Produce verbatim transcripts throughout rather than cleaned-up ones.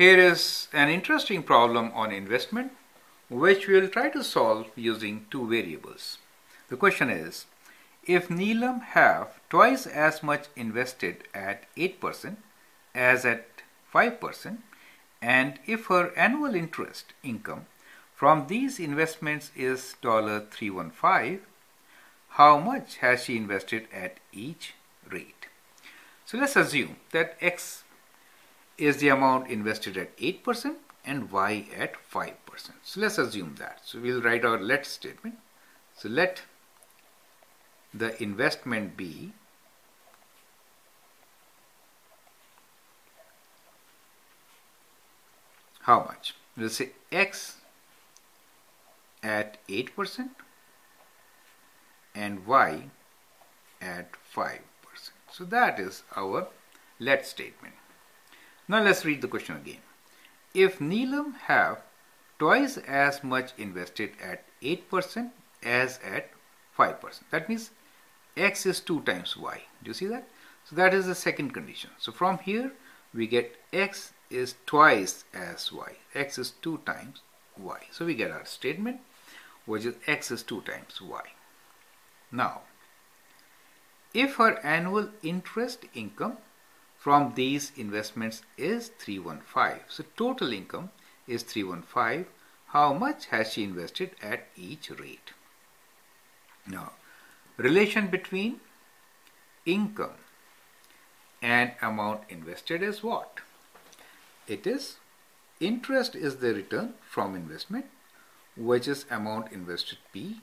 Here is an interesting problem on investment, which we will try to solve using two variables. The question is, if Neelam have twice as much invested at eight percent as at five percent, and if her annual interest income from these investments is three hundred fifteen dollars, how much has she invested at each rate? So let's assume that X is the amount invested at eight percent and Y at five percent. So let's assume that. So we'll write our let statement. So let the investment be how much? We'll say X at eight percent and Y at five percent. So that is our let statement. Now let's read the question again. If Neelam have twice as much invested at eight percent as at five percent, that means X is two times Y. Do you see that? So that is the second condition. So from here we get X is twice as Y. X is two times Y. So we get our statement, which is X is two times Y. Now, if her annual interest income from these investments is three hundred fifteen, so total income is three hundred fifteen, how much has she invested at each rate? Now, relation between income and amount invested is what? It is interest is the return from investment, which is amount invested P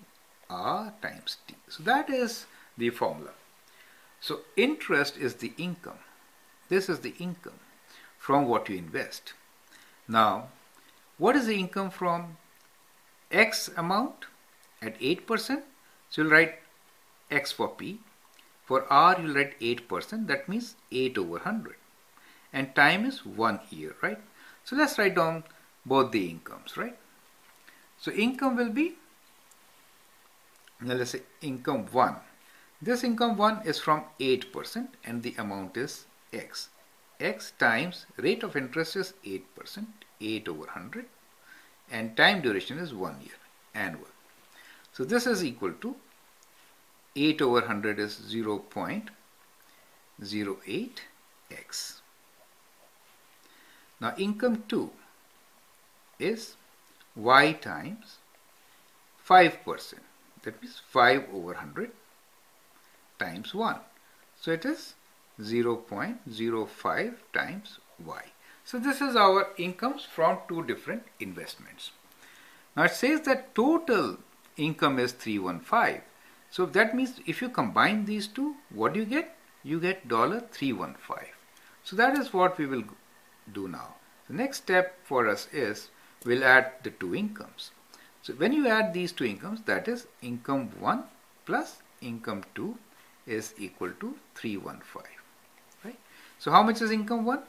R times T. So that is the formula. So interest is the income. This is the income from what you invest. Now, what is the income from X amount at eight percent? So you'll write X for P. For R, you'll write eight percent. That means eight over one hundred. And time is one year, right? So let's write down both the incomes, right? So income will be, now let's say income one. This income one is from eight percent and the amount is X. X times rate of interest is eight percent, eight over one hundred, and time duration is one year, annual. So this is equal to eight over one hundred is zero point zero eight X. Now income two is Y times five percent, that means five over one hundred times one. So it is zero point zero five times Y. So this is our incomes from two different investments. Now it says that total income is three hundred fifteen. So that means if you combine these two, what do you get? You get three hundred fifteen. So that is what we will do now. The next step for us is we'll add the two incomes. So when you add these two incomes, that is income one plus income two is equal to three hundred fifteen, right? So how much is income one?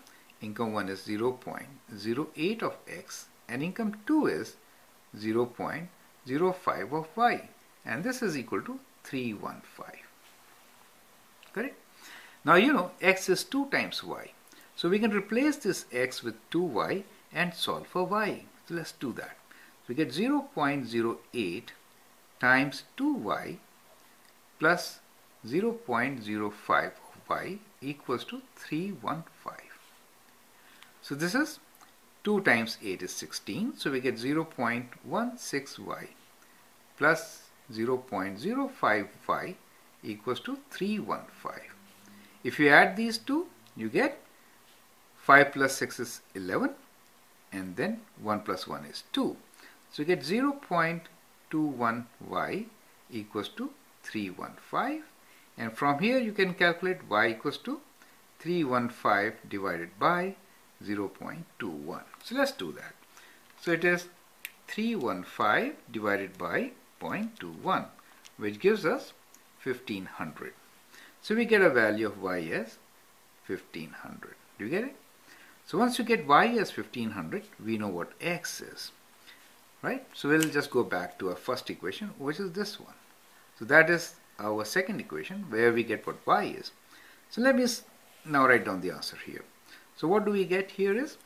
Income one is zero point zero eight of X and income two is zero point zero five of Y, and this is equal to three hundred fifteen, correct? Now you know X is two times Y, so we can replace this X with two Y and solve for Y. So let's do that. We get zero point zero eight times two Y plus zero point zero five of Y equals to three hundred fifteen. So this is two times eight is sixteen. So we get zero point one six Y plus zero point zero five Y equals to three hundred fifteen. If you add these two, you get five plus six is eleven, and then one plus one is two. So you get zero point two one Y equals to three hundred fifteen. And from here you can calculate Y equals to three hundred fifteen divided by zero point two one. So let's do that. So it is three hundred fifteen divided by zero point two one, which gives us fifteen hundred. So we get a value of Y as fifteen hundred. Do you get it? So once you get Y as fifteen hundred, we know what X is, right? So we'll just go back to our first equation, which is this one. So that is our second equation where we get what Y is. So let me now write down the answer here. So what do we get here is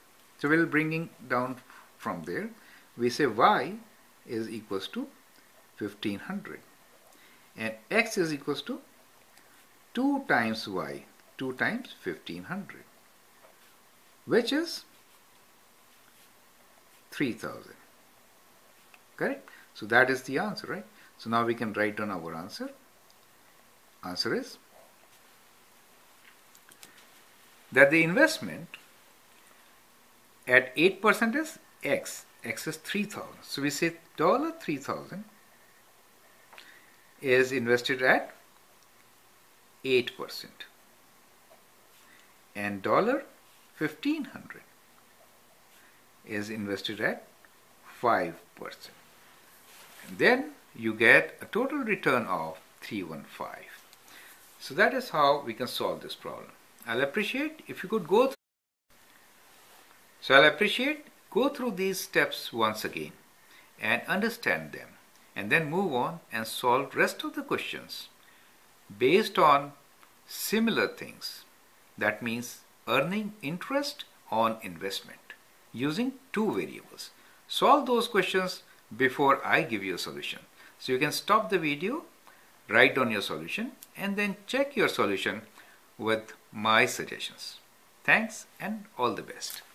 So we'll bringing down from there. We say y is equals to fifteen hundred and x is equals to two times y, two times fifteen hundred, which is three thousand. Correct? So that is the answer, right? So now we can write down our answer. Answer is that the investment at eight percent is x. X is three thousand. So we say three thousand dollars is invested at eight percent and fifteen hundred dollars is invested at five percent. And then you get a total return of three hundred fifteen. So that is how we can solve this problem. I'll appreciate if you could go through. So I'll appreciate go through these steps once again and understand them, and then move on and solve rest of the questions based on similar things. That means earning interest on investment using two variables. Solve those questions before I give you a solution. So you can stop the video, write down your solution, and then check your solution with my suggestions. Thanks and all the best.